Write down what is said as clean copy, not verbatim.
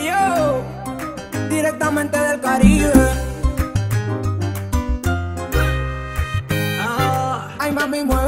Hey yo, directamente del Caribe. Ay mami mueve.